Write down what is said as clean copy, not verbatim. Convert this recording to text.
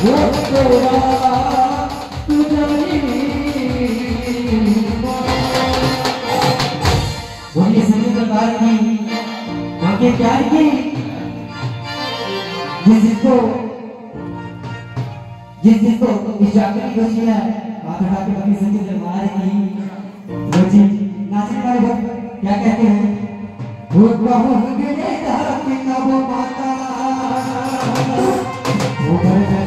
प्यार की जिस जिसको इजाजत होती है हाथ उठा के अपनी जिंदगी जमा रही वो चीज नाचने वाले लोग क्या कहते हैं वो बहुत गले धड़कना वो माता वो भरे